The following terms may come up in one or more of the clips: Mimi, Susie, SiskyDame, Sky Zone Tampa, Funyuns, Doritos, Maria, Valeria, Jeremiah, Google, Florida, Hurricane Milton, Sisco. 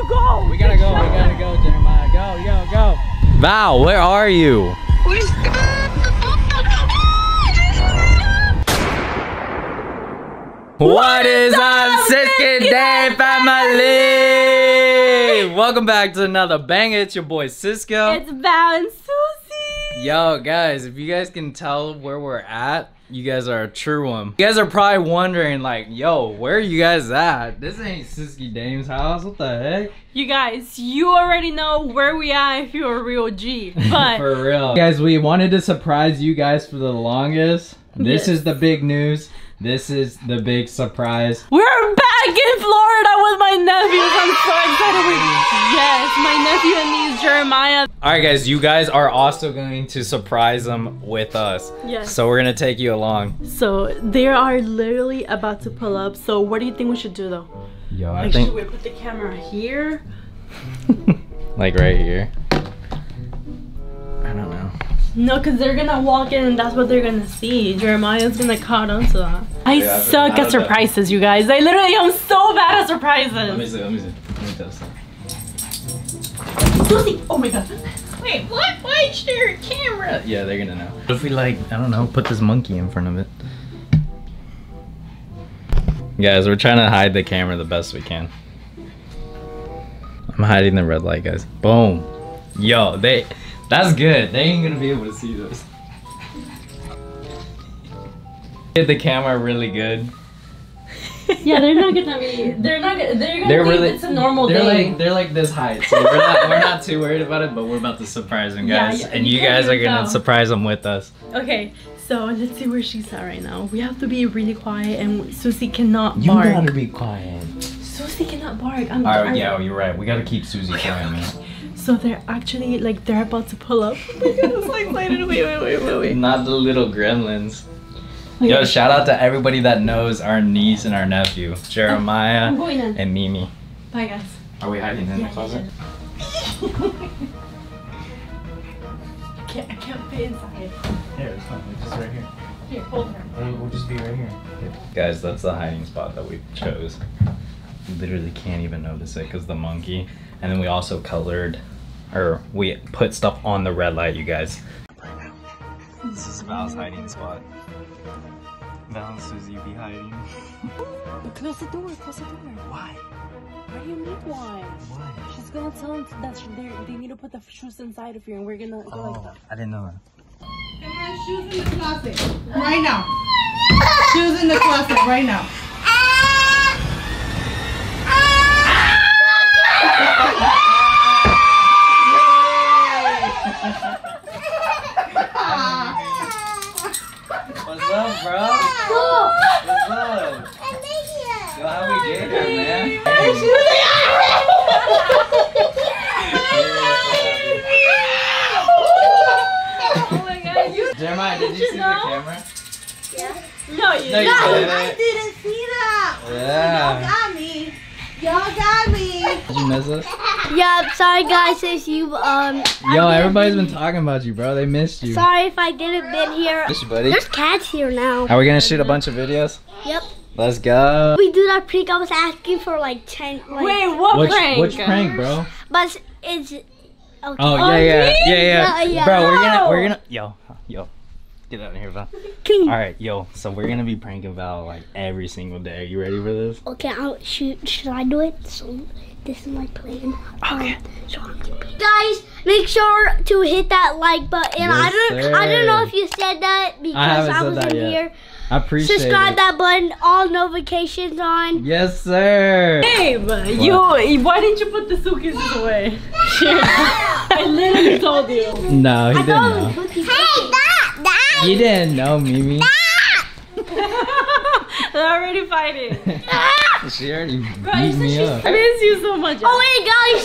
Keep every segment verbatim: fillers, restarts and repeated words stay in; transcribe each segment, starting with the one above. to go. We gotta go. We gotta go, Jeremiah. Go, yo, go. Val, where are you? Where's What, what is up, SiskyDame family? Welcome back to another banger. It's your boy Sisko. It's Val and Susie. Yo, guys, if you guys can tell where we're at, you guys are a true one. You guys are probably wondering, like, yo, where are you guys at? This ain't SiskyDame's house. What the heck? You guys, you already know where we are if you're a real G. But for real, guys, we wanted to surprise you guys for the longest. This yes. is the big news. This is the big surprise. We're back in Florida with my nephews. I'm so excited. We, yes, my nephew and niece, Jeremiah. All right, guys, you guys are also going to surprise them with us. Yes. So we're gonna take you along. So they are literally about to pull up. So what do you think we should do though? Yo, I like, think. Should we put the camera here? Like right here? I don't know. No, because they're gonna walk in and that's what they're gonna see. Jeremiah's gonna caught on to that. I yeah, suck at surprises, that. You guys. I literally am so bad at surprises. Let me see, let me see. Let me test it. Oh my god. Wait, what? Why is there a camera? Yeah, they're gonna know. What if we, like, I don't know, put this monkey in front of it? Guys, we're trying to hide the camera the best we can. I'm hiding the red light, guys. Boom. Yo, they... That's good. They ain't gonna be able to see this. Hit the camera really good. Yeah, they're not gonna be. They're not. They're gonna they're think really, it's a normal they're day. Like, they're like this height, so we're not, we're not too worried about it. But we're about to surprise them, guys, yeah, yeah, and you guys are gonna go. surprise them with us. Okay, so let's see where she's at right now. We have to be really quiet, and Susie cannot bark. You gotta be quiet. Susie cannot bark. I'm. All right, yeah, well, you're right. We gotta keep Susie quiet, man. So they're actually, like, they're about to pull up. It's like, wait, wait, wait, wait, wait. Not the little gremlins. Okay. Yo, shout out to everybody that knows our niece and our nephew, Jeremiah and Mimi. Bye, guys. Are we hiding in yeah, the closet? I can't, I can't fit inside. Here, it's fine. It's just right here. Here, hold her. We'll just be right here. here. Guys, that's the hiding spot that we chose. Literally can't even notice it because the monkey. And then we also colored, or we put stuff on the red light, you guys. This is Val's hiding spot. Val and Susie be hiding. Close the door, close the door. Why? What do you mean why? Why? She's gonna tell them that she, they, they need to put the shoes inside of here and we're gonna go oh, like that. I didn't know that. Come on, shoes in the closet, right now. Shoes in the closet, right now. What's up, bro? Cool. What's up? Yo, how we did it, man? Oh my god, you Jeremiah, did, did you, you see know? the camera? Yeah. No, you, no, you no, didn't. I didn't see that. Yeah. Y'all got me. Y'all got me. Did you miss us? Yeah, I'm sorry guys if you um Yo, everybody's been talking about you, bro. They missed you. Sorry if I didn't been here. Miss you, buddy. There's cats here now. Are we gonna shoot a bunch of videos? Yep. Let's go. We do that prank I was asking for like ten like, Wait, what which, prank? Which prank, bro? But it's okay. Oh, oh yeah, yeah, yeah, yeah, yeah, yeah. Bro, we're gonna we're gonna yo, yo. Get out of here, Val. Alright, yo, so we're gonna be pranking Val like every single day. You ready for this? Okay, I'll shoot. Should I do it? So this is my plan. Okay. Um, so guys, make sure to hit that like button. Yes, I don't sir. I don't know if you said that because I, I was in yet. here. I appreciate Subscribe it. that button, all notifications on. Yes, sir. Babe, what? you, why didn't you put the suitcases away? I literally told you. No, he I didn't know. Hey, that, that. You didn't know, Mimi. They're already fighting. She already beat me up. I miss you so much. Oh wait, guys,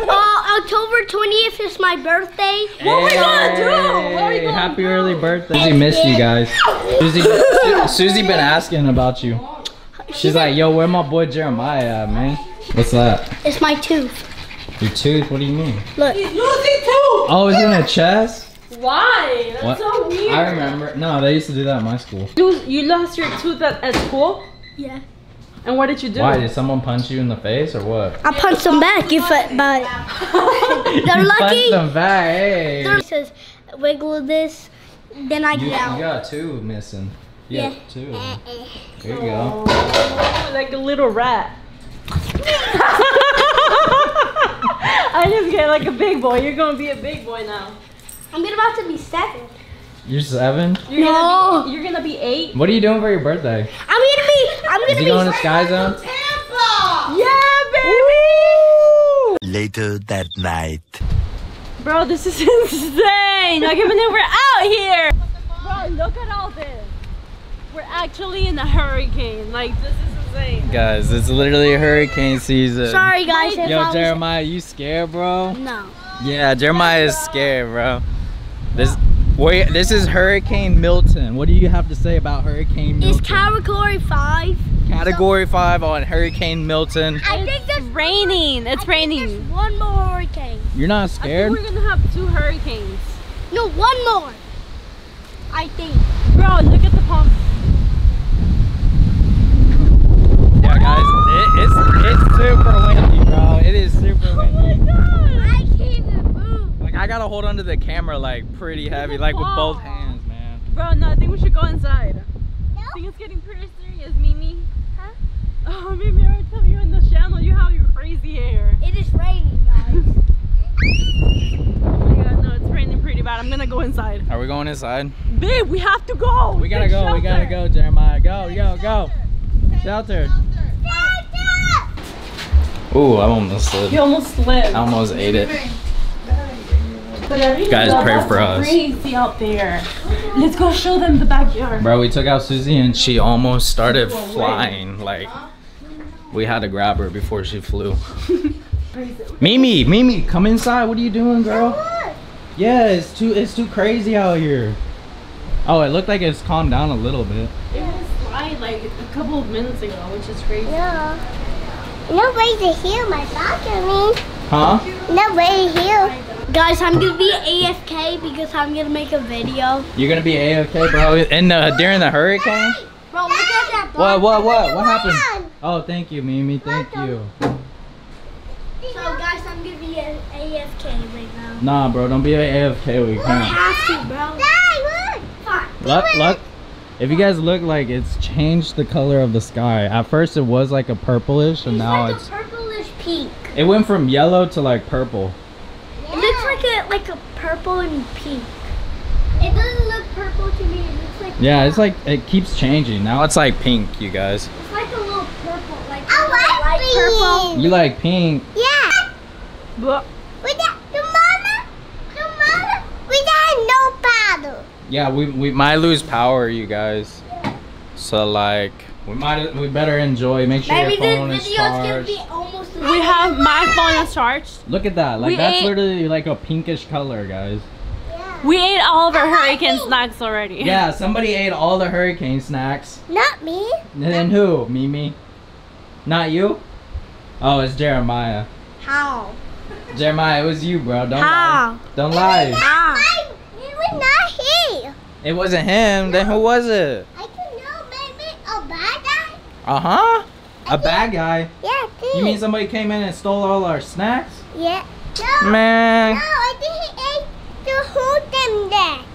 uh, October twentieth is my birthday. Hey. What are we gonna do? What are we gonna Happy do? early birthday. Susie missed you guys. Susie, Susie been asking about you. She's like, yo, where my boy Jeremiah at, man? What's that? It's my tooth. Your tooth? What do you mean? Look. He's losing tooth. Oh, it's in the chest? Why? That's what? so weird. I remember. No, they used to do that at my school. You, you lost your tooth at, at school? Yeah. And what did you do? Why, did someone punch you in the face or what? I punched them back, you foot butt. They're you lucky. You punched them back, hey. It says, wiggle this, then I get out. You got two missing. You yeah. Got two. Uh, uh. There you go. Oh, like a little rat. I just get like a big boy. You're going to be a big boy now. I'm about to be seven. You're seven? You're no. Gonna be, you're going to be eight? What are you doing for your birthday? I'm going to be... I'm gonna Is he be going to Sky Zone Tampa! Yeah, baby! Woo! Later that night. Bro, this is insane! Like, even though we're out here! Bro, look at all this. We're actually in a hurricane. Like, this is insane. Guys, it's literally hurricane season. Sorry, guys. Yo, if Jeremiah, was... you scared, bro? No. Yeah, Jeremiah is scared, bro. This... Wait, this is Hurricane Milton. What do you have to say about Hurricane Milton? It's Category five. Category so, five on Hurricane Milton. I think it's raining. It's I raining. Think there's one more hurricane. You're not scared? I think we're gonna have two hurricanes. No, one more. I think. Bro, look at the pump. Yeah, guys, it, it's it's super windy, bro. It is super windy. Oh my God. I gotta hold onto the camera like pretty heavy, like with both hands, man. Bro, no, I think we should go inside. No? I think it's getting pretty serious, Mimi. Huh? Oh, Mimi, I already told you on the channel you have your crazy hair. It is raining, guys. Oh my God, no, it's raining pretty bad. I'm gonna go inside. Are we going inside? Babe, we have to go. We gotta Take go, shelter. we gotta go, Jeremiah. Go, Take yo, shelter. go. Take shelter. Shelter. Shelter. Ooh, I almost slipped. You almost slipped. I almost ate it. Guys, pray for us. Crazy out there. Let's go show them the backyard. Bro, we took out Susie and she almost started flying. Like, we had to grab her before she flew. Mimi, Mimi, come inside. What are you doing, girl? Yeah, it's too, it's too crazy out here. Oh, it looked like it's calmed down a little bit. It was flying like a couple of minutes ago, which is crazy. Yeah. Nobody's here, my balcony. Huh? Nobody's here. Guys, I'm gonna be A F K because I'm gonna make a video. You're gonna be A F K, bro, in the during the hurricane? Hey, bro, look at that block. What, what, what, what happened? Oh, thank you, Mimi, thank you. So, guys, I'm gonna be an A F K right now. Nah, bro, don't be an A F K. We can't. I have to, bro. Look, look. If you guys look, like, it's changed the color of the sky. At first, it was like a purplish, and now it's like a purplish pink. It went from yellow to like purple. Like a purple and pink. It doesn't look purple to me. It looks like yeah, black. It's like it keeps changing. Now it's like pink, you guys. It's like a little purple. Like I like pink. Purple. You like pink? Yeah. But we got the mama. The mama. We got no power. Yeah, we we might lose power, you guys. Yeah. So like we might we better enjoy. Make sure Maybe your phone this is charged. Gonna be almost we have my phone is charged. Look at that. Like we that's ate, literally like a pinkish color, guys. Yeah. We ate all of our hurricane snacks already. Yeah, somebody ate all the hurricane snacks. Not me. And then who? Mimi? Not you? Oh, it's Jeremiah. How? Jeremiah, it was you, bro. Don't How? lie. Don't it lie. Was not my, it was not he. It wasn't him. No. Then who was it? I don't know, maybe a bad guy. Uh-huh. A bad guy? Yeah, dude. You mean somebody came in and stole all our snacks? Yeah. No, Man. No, I think he ate the whole damn day.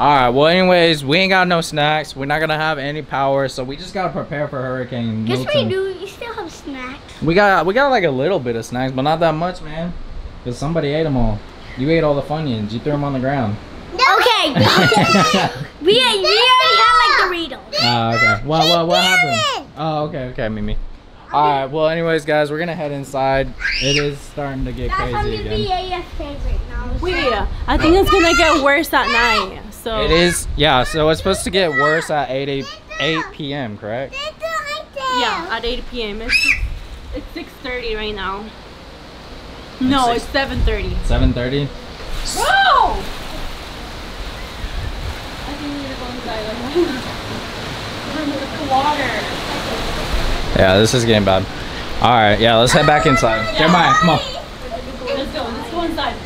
Alright, well anyways, we ain't got no snacks. We're not going to have any power, so we just got to prepare for Hurricane Milton. Guess we do. We still have snacks. We got we got like a little bit of snacks, but not that much, man. Because somebody ate them all. You ate all the Funyuns. You threw them on the ground. No. Okay. we, we already had like Doritos. Oh, okay. What, what, what happened? Oh, okay, okay, Mimi. All right, well, anyways, guys, weys gonna head inside. It is starting to get That's crazy again. That's gonna be A F K right now. We, so. I think it's gonna get worse at night. So it is, yeah. So it's supposed to get worse at eight p m correct? Yeah, at eight p m It's it's six thirty right now. No, it's seven thirty. seven thirty. Whoa! I think we need to go inside. Like, water. Yeah, this is getting bad. All right, yeah, let's head back inside. Yeah. Jeremiah, come on. Let's go, let's go inside.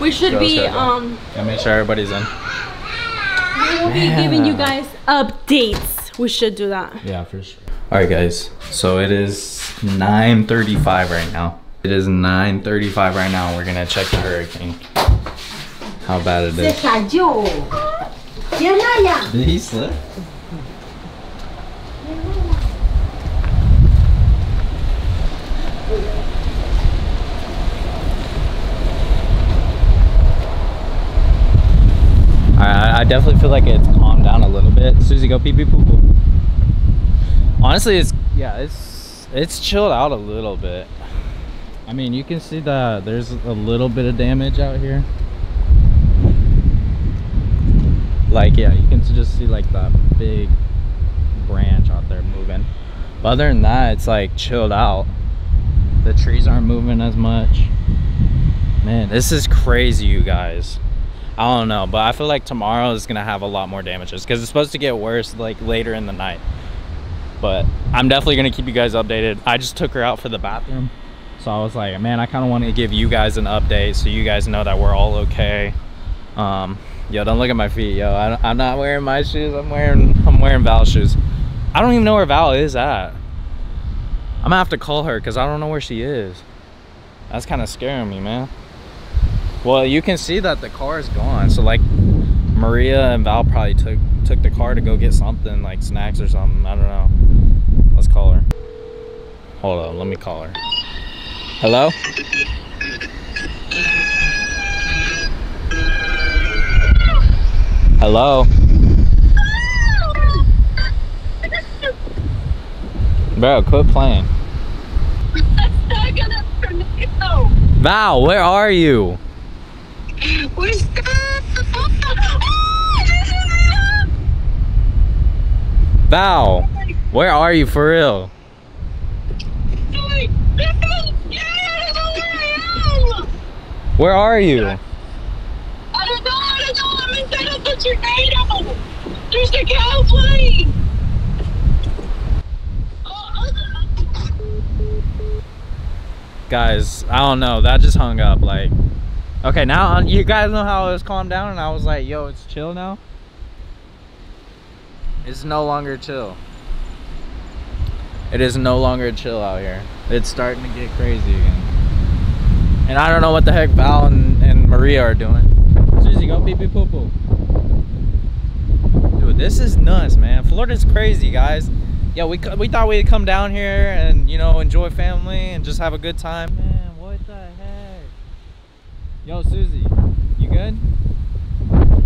We should go, be, go, go. um... Yeah, make sure everybody's in. We will be yeah. giving you guys updates. We should do that. Yeah, for sure. All right, guys, so it is nine thirty-five right now. It is nine thirty-five right now. We're gonna check the hurricane. How bad it is. Did he slip? I definitely feel like it's calmed down a little bit. Susie, go pee pee poo poo. Honestly, it's yeah, it's it's chilled out a little bit. I mean, you can see that there's a little bit of damage out here. Like yeah, you can just see like that big branch out there moving. But other than that, it's like chilled out. The trees aren't moving as much. Man, this is crazy, you guys. I don't know, but I feel like tomorrow is gonna have a lot more damages because it's supposed to get worse like later in the night. But I'm definitely gonna keep you guys updated. I just took her out for the bathroom, so I was like, man, I kind of want to give you guys an update so you guys know that we're all okay. Um, yo, don't look at my feet, yo. I, I'm not wearing my shoes. I'm wearing I'm wearing Val's shoes. I don't even know where Val is at. I'm gonna have to call her because I don't know where she is. That's kind of scaring me, man. Well, you can see that the car is gone. So like Maria and Val probably took took the car to go get something, like snacks or something. I don't know. Let's call her. Hold on, let me call her. Hello? Hello? Bro, quit playing. Val, where are you? We're stuck. Val, where are you for real? Where are you? I don't know. I don't know. I'm inside of the tornado. There's a cow flying. Guys, I don't know. That just hung up. Like, okay, now you guys know how it was calmed down, and I was like, yo, it's chill now. It's no longer chill. It is no longer chill out here. It's starting to get crazy again. And I don't know what the heck Val and, and Maria are doing. Susie, go pee pee poo poo. Dude, this is nuts, man. Florida's crazy, guys. Yeah, we, we thought we'd come down here and, you know, enjoy family and just have a good time. Man, what the heck? Yo, Susie, you good?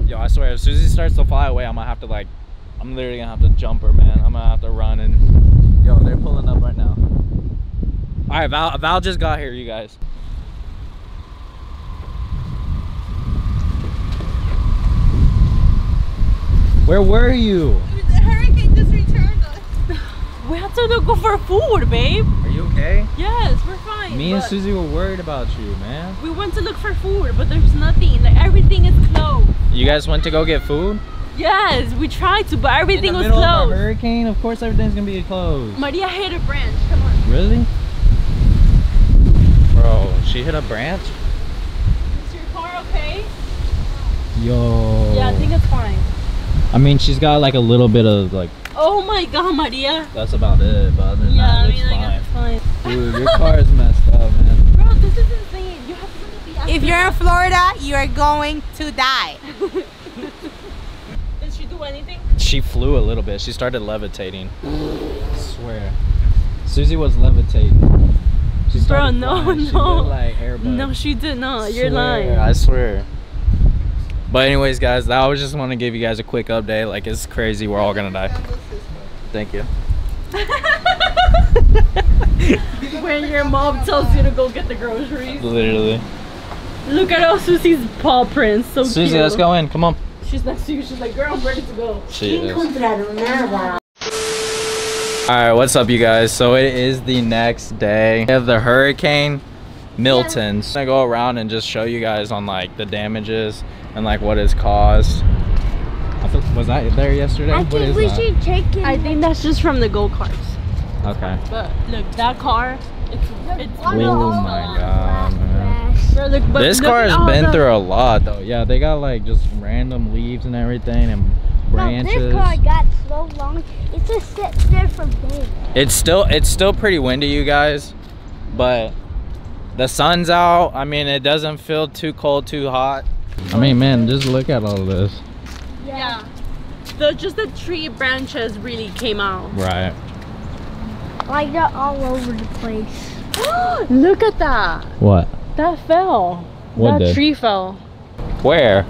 Yo, I swear, if Susie starts to fly away, I'm gonna have to like, I'm literally gonna have to jump her, man. I'm gonna have to run and, yo, they're pulling up right now. All right, Val, Val just got here, you guys. Where were you? The hurricane just returned us. We had to go for food, babe. Are you okay? Yes, we're fine. Me and Susie were worried about you, man. We went to look for food, but there's nothing. Like, everything is closed. You guys went to go get food? Yes, we tried to, but everything was closed. In the middle of a hurricane, of course everything's gonna be closed. Maria hit a branch. Come on. Really? Bro, she hit a branch? Is your car okay? Yo. Yeah, I think it's fine. I mean, she's got like a little bit of like. Oh my God, Maria. That's about it, but other than yeah, that, I mean, it's like, fine. It's fine. Dude, your car is messed up, man. Bro, this is insane. You have to be. If you're in Florida, you are going to die. Did she do anything? She flew a little bit. She started levitating. I swear, Susie was levitating. She started. Bro, no, she no. Did, like, airbag. No, she did not. You're swear, lying. I swear. But anyways, guys, I was just want to give you guys a quick update. Like, it's crazy. We're all going to die. Thank you. When your mom tells you to go get the groceries. Literally. Look at all Susie's paw prints. So Susie, cute. Let's go in. Come on. She's next to you. She's like, girl, I'm ready to go. She is. All right, what's up, you guys? So it is the next day. We have the Hurricane Milton. So I'm going to go around and just show you guys on, like, the damages. And like what it's caused. I thought, was that there yesterday? I what think is we that? Should check it. I think that's just from the go-karts. Okay. But look, that car, it's, it's oh my God, man. Bro, look, but this look, car has been through a lot though. Yeah, they got like just random leaves and everything and branches. No, this car got so long, it just sits there for days. It's still, it's still pretty windy, you guys, but the sun's out. I mean, it doesn't feel too cold, too hot. I mean, man, just look at all this. Yeah. yeah. The, just the tree branches really came out. Right. Like, they're all over the place. Look at that. What? That fell. What that did? tree fell. Where?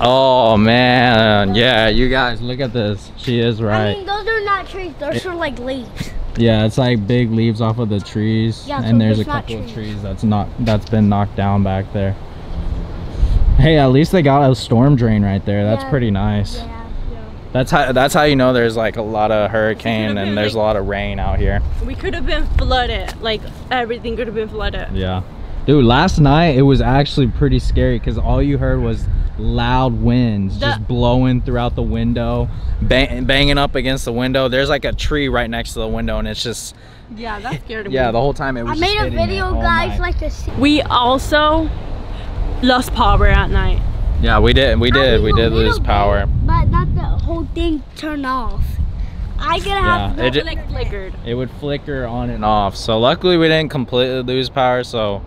Oh, man. Yeah, you guys, look at this. She is right. I mean, those are not trees. Those it, are like leaves. Yeah, it's like big leaves off of the trees. Yeah, and so there's a couple trees. of trees that's not that's been knocked down back there. Hey, at least they got a storm drain right there. That's yeah, pretty nice. Yeah, yeah. That's how that's how you know there's like a lot of hurricane and there's like, a lot of rain out here. We could have been flooded. Like everything could have been flooded. Yeah. Dude, last night it was actually pretty scary because all you heard was loud winds the just blowing throughout the window, bang, banging up against the window. There's like a tree right next to the window and it's just... Yeah, that scared me. Yeah, the whole time it was I just made a video, guys, night. like this. We also lost power at night. Yeah, we did. We did. I mean, we did lose bit, power. But not the whole thing turned off. I could have... Yeah, it, it like flickered. It would flicker on and off. So luckily we didn't completely lose power, so...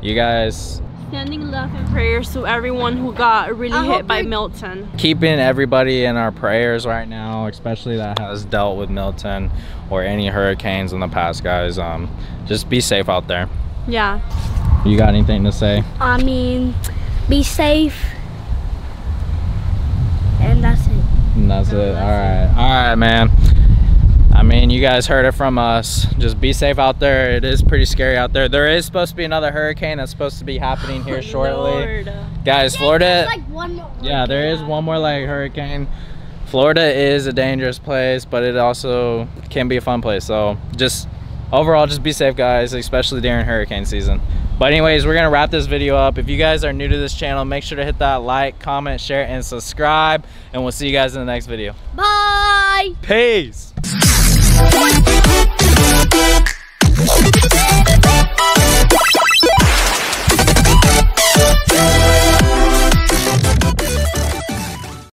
You guys, sending love and prayers to everyone who got really I hit by Milton. Keeping everybody in our prayers right now, especially that has dealt with Milton or any hurricanes in the past, guys. Um, just be safe out there. Yeah. You got anything to say? I mean, be safe. And that's it. And that's no, it. That's all right. It. All right, man. I mean, you guys heard it from us. Just be safe out there. It is pretty scary out there. There is supposed to be another hurricane that's supposed to be happening here oh, shortly. Lord. Guys, Florida, like one more yeah, there yeah. is one more like hurricane. Florida is a dangerous place, but it also can be a fun place. So just overall, just be safe, guys, especially during hurricane season. But anyways, we're gonna wrap this video up. If you guys are new to this channel, make sure to hit that like, comment, share, and subscribe. And we'll see you guys in the next video. Bye. Peace. We'll be right back.